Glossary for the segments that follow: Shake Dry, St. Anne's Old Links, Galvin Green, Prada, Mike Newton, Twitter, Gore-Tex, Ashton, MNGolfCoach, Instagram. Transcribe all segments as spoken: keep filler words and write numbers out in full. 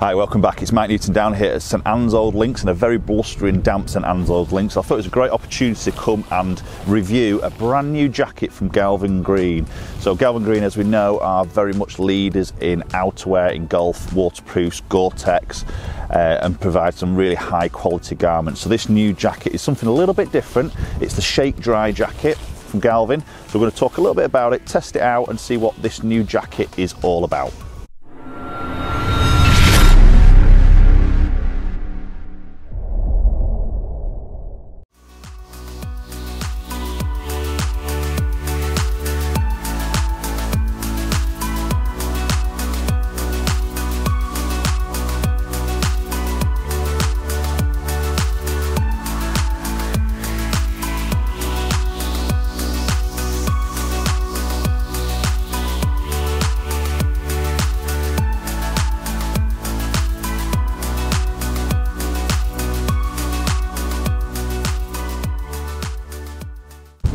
Hi, welcome back. It's Mike Newton down here at Saint Anne's Old Links, and a very blustering damp Saint Anne's Old Links. So I thought it was a great opportunity to come and review a brand new jacket from Galvin Green. So Galvin Green, as we know, are very much leaders in outerwear, in golf, waterproofs, Gore-Tex, uh, and provide some really high quality garments. So this new jacket is something a little bit different. It's the Shake Dry jacket from Galvin. So we're going to talk a little bit about it, test it out, and see what this new jacket is all about.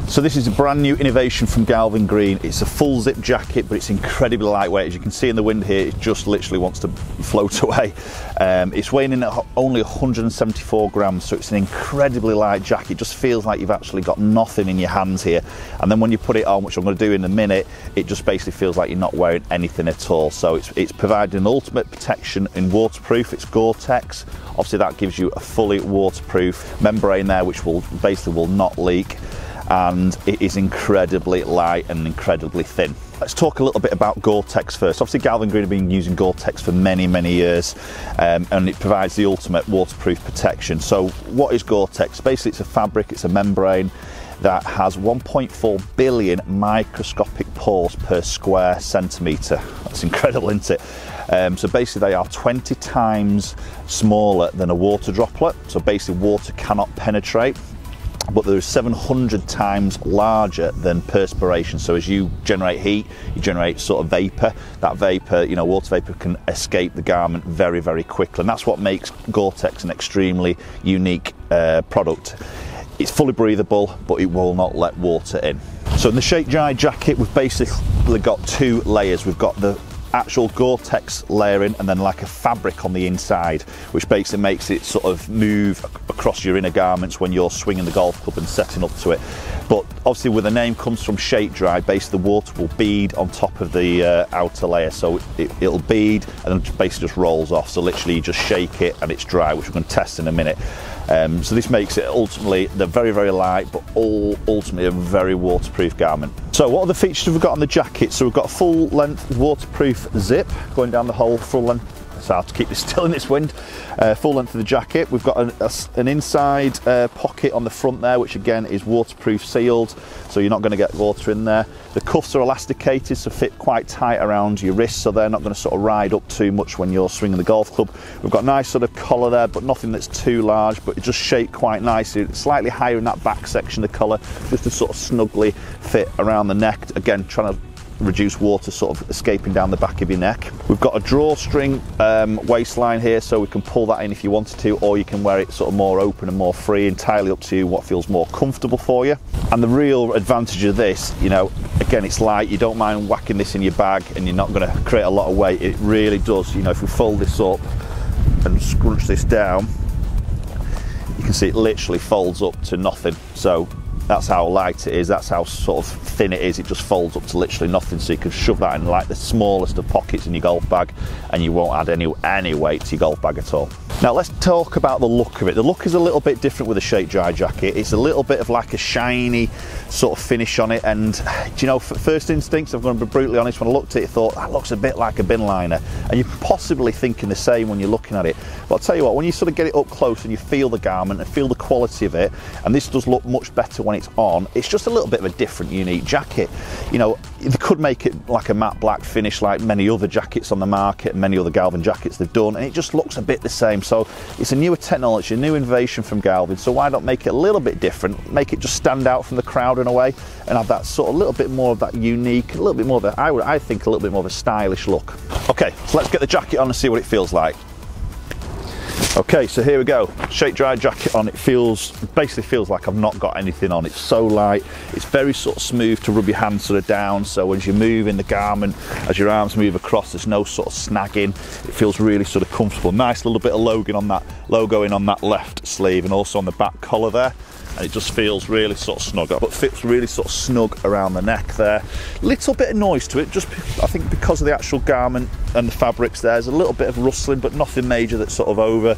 So this is a brand new innovation from Galvin Green. It's a full zip jacket, but it's incredibly lightweight. As you can see in the wind here, it just literally wants to float away. Um, it's weighing in at only one hundred seventy-four grams, so it's an incredibly light jacket. It just feels like you've actually got nothing in your hands here. And then when you put it on, which I'm going to do in a minute, it just basically feels like you're not wearing anything at all. So it's, it's providing ultimate protection in waterproof. It's Gore-Tex. Obviously that gives you a fully waterproof membrane there, which will basically will not leak. And it is incredibly light and incredibly thin. Let's talk a little bit about Gore-Tex first. Obviously Galvin Green have been using Gore-Tex for many, many years, um, and it provides the ultimate waterproof protection. So what is Gore-Tex? Basically it's a fabric, it's a membrane that has one point four billion microscopic pores per square centimetre. That's incredible, isn't it? Um, so basically they are twenty times smaller than a water droplet, so basically water cannot penetrate. But they're seven hundred times larger than perspiration. So as you generate heat, you generate sort of vapor. That vapor, you know, water vapor can escape the garment very, very quickly. And that's what makes Gore-Tex an extremely unique uh, product. It's fully breathable, but it will not let water in. So in the Shake Dry jacket, we've basically got two layers. We've got the actual Gore-Tex layering and then like a fabric on the inside, which basically makes it sort of move across your inner garments when you're swinging the golf club and setting up to it. But obviously where the name comes from, Shake Dry, basically the water will bead on top of the uh, outer layer, so it, it'll bead and then basically just rolls off. So literally you just shake it and it's dry, which we're going to test in a minute. Um, so this makes it ultimately, they're very, very light, but all ultimately a very waterproof garment. So what are the features we've got on the jacket? So we've got a full length waterproof zip going down the whole full length. It's hard to keep this still in this wind. Uh, full length of the jacket. We've got an, a, an inside uh, pocket on the front there, which again is waterproof sealed, so you're not going to get water in there. The cuffs are elasticated, so fit quite tight around your wrists, so they're not going to sort of ride up too much when you're swinging the golf club. We've got a nice sort of collar there, but nothing that's too large, but it just shaped quite nicely. It's slightly higher in that back section of the collar, just to sort of snugly fit around the neck. Again, trying to reduce water sort of escaping down the back of your neck. We've got a drawstring um, waistline here, so we can pull that in if you wanted to, or you can wear it sort of more open and more free, entirely up to you what feels more comfortable for you. And the real advantage of this, you know, again, it's light, you don't mind whacking this in your bag and you're not going to create a lot of weight. It really does, you know, if we fold this up and scrunch this down, you can see it literally folds up to nothing. So that's how light it is, that's how sort of thin it is. It just folds up to literally nothing, so you can shove that in like the smallest of pockets in your golf bag and you won't add any, any weight to your golf bag at all. Now let's talk about the look of it. The look is a little bit different with a Shake Dry jacket. It's a little bit of like a shiny sort of finish on it, and you know, for first instincts, I'm going to be brutally honest, when I looked at it I thought that looks a bit like a bin liner, and you're possibly thinking the same when you're looking at it. But I'll tell you what, when you sort of get it up close and you feel the garment and feel the quality of it, and this does look much better when it's on, it's just a little bit of a different, unique jacket. You know, they could make it like a matte black finish like many other jackets on the market, many other Galvin jackets they've done, and it just looks a bit the same. So it's a newer technology, a new innovation from Galvin, so why not make it a little bit different, make it just stand out from the crowd in a way, and have that sort of little bit more of that unique, a little bit more of a, I would, I think a little bit more of a stylish look. Okay, so let's get the jacket on and see what it feels like. Okay, so here we go. Shake Dry jacket on. It feels, basically feels like I've not got anything on. It's so light. It's very sort of smooth to rub your hand sort of down. So as you move in the garment, as your arms move across, there's no sort of snagging. It feels really sort of comfortable. Nice little bit of logo on that, logo in on that left sleeve and also on the back collar there. And it just feels really sort of snug up, but fits really sort of snug around the neck there. Little bit of noise to it, just I think because of the actual garment and the fabrics there, there's a little bit of rustling, but nothing major that sort of over,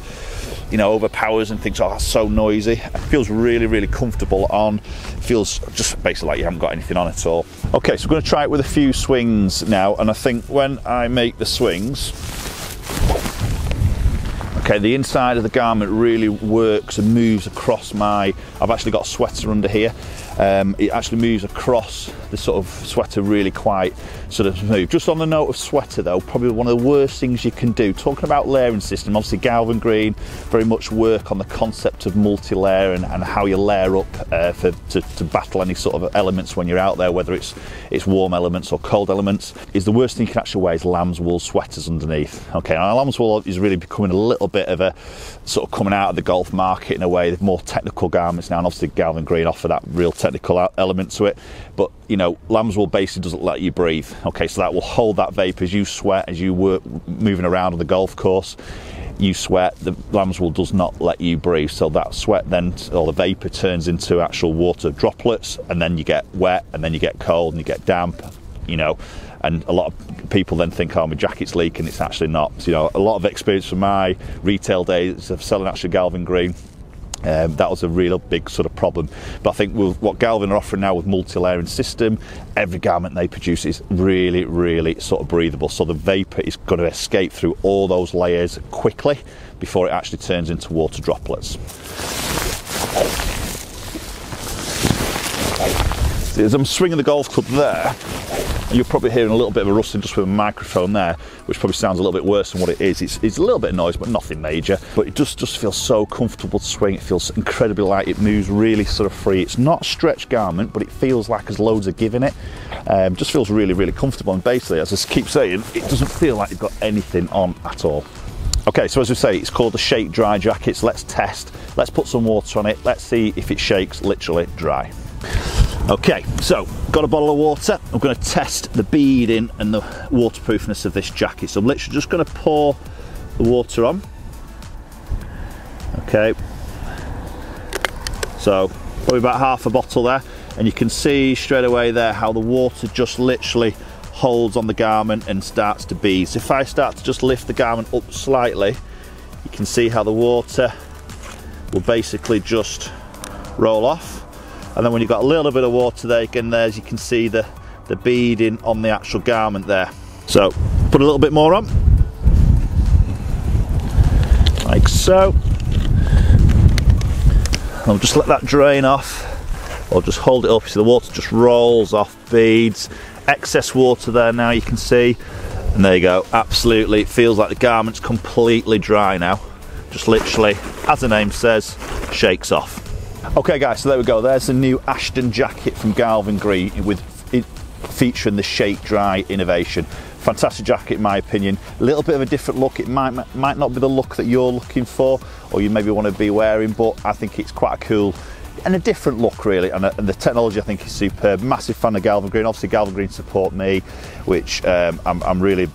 you know, overpowers and thinks, oh, that's so noisy. It feels really, really comfortable on. It feels just basically like you haven't got anything on at all. Okay, so I'm gonna try it with a few swings now, and I think when I make the swings, okay, the inside of the garment really works and moves across my, I've actually got a sweater under here. Um, it actually moves across the sort of sweater really quite sort of smooth. Just on the note of sweater though, probably one of the worst things you can do. Talking about layering system, obviously Galvin Green very much work on the concept of multi-layering and, and how you layer up uh, for, to, to battle any sort of elements when you're out there, whether it's, it's warm elements or cold elements, is the worst thing you can actually wear is lamb's wool sweaters underneath. Okay, and lamb's wool is really becoming a little bit bit of a sort of coming out of the golf market in a way. They're more technical garments now, and obviously Galvin Green offer that real technical element to it, but you know, lamb's wool basically doesn't let you breathe. Okay, so that will hold that vape as you sweat, as you work moving around on the golf course. You sweat, the lamb's wool does not let you breathe, so that sweat then, or the vapor, turns into actual water droplets, and then you get wet, and then you get cold, and you get damp, you know. And a lot of people then think, oh, my jacket's leaking. It's actually not. So, you know, a lot of experience from my retail days of selling actually Galvin Green. Um, that was a real big sort of problem. But I think with what Galvin are offering now with multi-layering system, every garment they produce is really, really sort of breathable. So the vapor is going to escape through all those layers quickly before it actually turns into water droplets. See, as I'm swinging the golf club there, you're probably hearing a little bit of a rustling just with a microphone there, which probably sounds a little bit worse than what it is. It's, it's a little bit of noise, but nothing major. But it just, just feels so comfortable to swing. It feels incredibly light. It moves really sort of free. It's not a stretch garment, but it feels like there's loads of give in it. Um, just feels really, really comfortable. And basically, as I keep saying, it doesn't feel like you've got anything on at all. Okay, so as we say, it's called the Shake Dry Jackets. Let's test. Let's put some water on it. Let's see if it shakes literally dry. Okay, so got a bottle of water. I'm going to test the beading and the waterproofness of this jacket. So I'm literally just going to pour the water on. Okay, so probably about half a bottle there, and you can see straight away there how the water just literally holds on the garment and starts to bead. So if I start to just lift the garment up slightly, you can see how the water will basically just roll off. And then when you've got a little bit of water there again, there as you can see the, the beading on the actual garment there. So put a little bit more on, like so. And I'll just let that drain off, or just hold it up so the water just rolls off, beads, excess water there now you can see. And there you go, absolutely, it feels like the garment's completely dry now. Just literally, as the name says, shakes off. Okay guys, so there we go. There's the new Ashton jacket from Galvin Green with it featuring the Shake Dry innovation. Fantastic jacket in my opinion. A little bit of a different look. It might might not be the look that you're looking for, or you maybe want to be wearing, but I think it's quite a cool and a different look really, and, a, and the technology I think is superb. Massive fan of Galvin Green. Obviously Galvin Green support me, which um, I'm, I'm really,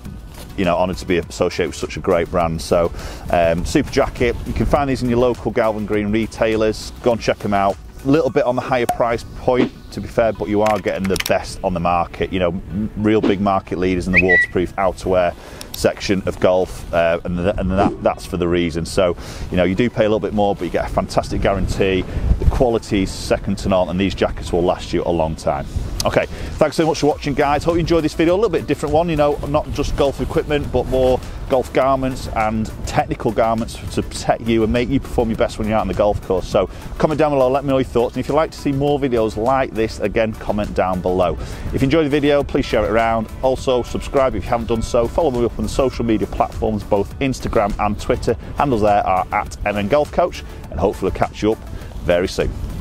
you know, honoured to be associated with such a great brand. So um, super jacket, you can find these in your local Galvin Green retailers. Go and check them out. A little bit on the higher price point to be fair, but you are getting the best on the market, you know, real big market leaders in the waterproof outerwear section of golf, uh, and, th and that, that's for the reason. So you know, you do pay a little bit more, but you get a fantastic guarantee. The quality is second to none, and these jackets will last you a long time. Okay, thanks so much for watching guys. Hope you enjoyed this video. A little bit different one, you know, not just golf equipment, but more golf garments and technical garments to protect you and make you perform your best when you're out on the golf course. So comment down below, let me know your thoughts, and if you'd like to see more videos like this, again, comment down below. If you enjoyed the video, please share it around. Also subscribe if you haven't done so. Follow me up on the social media platforms, both Instagram and Twitter. Handles there are at M N Golf Coach, and hopefully I'll catch you up very soon.